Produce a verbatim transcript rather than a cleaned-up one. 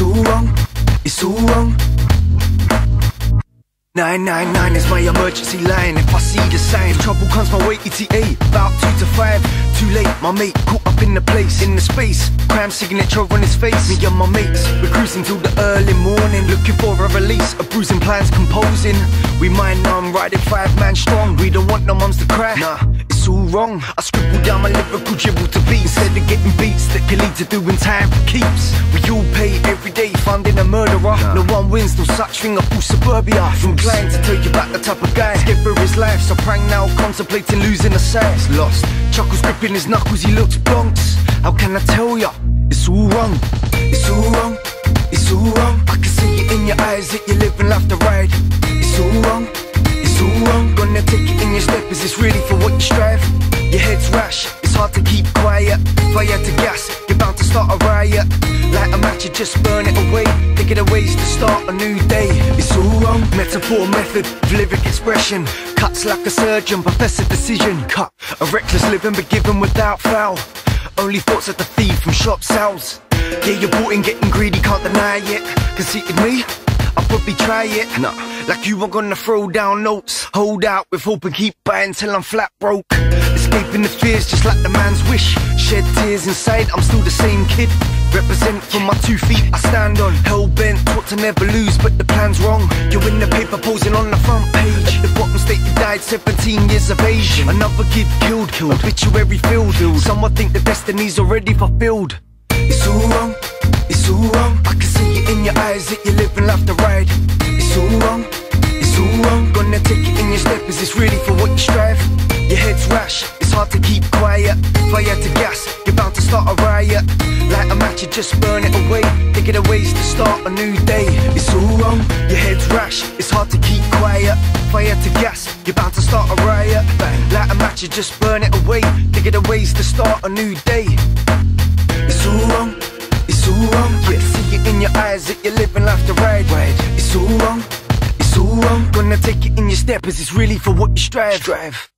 so wrong, it's so wrong. nine nine nine is my emergency line. If I see the sign, trouble comes my way. E T A, about two to five. Too late, my mate caught up in the place. In the space, crime signature on his face. Me and my mates, we're cruising till the early morning, looking for a release, a bruising plan's composing. We mind numb, riding five man strong. We don't want no mums to cry, nah, it's all wrong. I scribble down my lyrical dribble to beat, instead of getting beats that can lead to doing time for keeps. We all pay every day, funding a murderer. No one wins, no such thing, I pull suburbia. From to tell you about the type of guy scared for his life, so prank now, contemplating losing a size. Lost, chuckles gripping his knuckles, he looks blunts. How can I tell ya? It's all wrong, it's all wrong, it's all wrong. I can see it in your eyes that you're living life the ride. It's all wrong, it's all wrong. Gonna take it in your step, is this really for what you strive? Your head's rash, it's hard to keep quiet. Fire to gas, you're bound to start a riot. Light a match, you just burn it away. Take it away to start a new day. It's all wrong. Metaphor, method, lyric expression. Cuts like a surgeon, professor decision. Cut, a reckless living but given without foul. Only thoughts at the thief from shop sales. Yeah, you're bought in getting greedy, can't deny it. Conceited me? I'll probably try it. Nah, like you, I'm gonna throw down notes. Hold out with hope and keep buying till I'm flat broke. Escaping the fears just like the man's wish. Shed tears inside, I'm still the same kid. Represent from my two feet I stand on. Hell bent, taught to never lose, but the plan's wrong. You're in the paper posing on the front page. At the bottom state you died, seventeen years of age. Another kid killed, killed. Obituary filled. Someone think the destiny's already fulfilled. It's all wrong, it's all wrong. I can see it in your eyes that you're living life the ride. It's all wrong, it's all wrong. Gonna take it in your step, is this really for what you strive? Your head's rash, it's hard to keep quiet. Fire to gas, you're bound to start a riot. Light a match, you just burn it away. Take it away to start a new day. It's all wrong, your head's rash, it's hard to keep quiet. Fire to gas, you're bound to start a riot. Light a match, you just burn it away. Take it away to start a new day. It's all wrong, it's all wrong. I can see it in your eyes that you're living life the right way. It's all wrong, it's all wrong. Gonna take it in your step, is it's really for what you strive.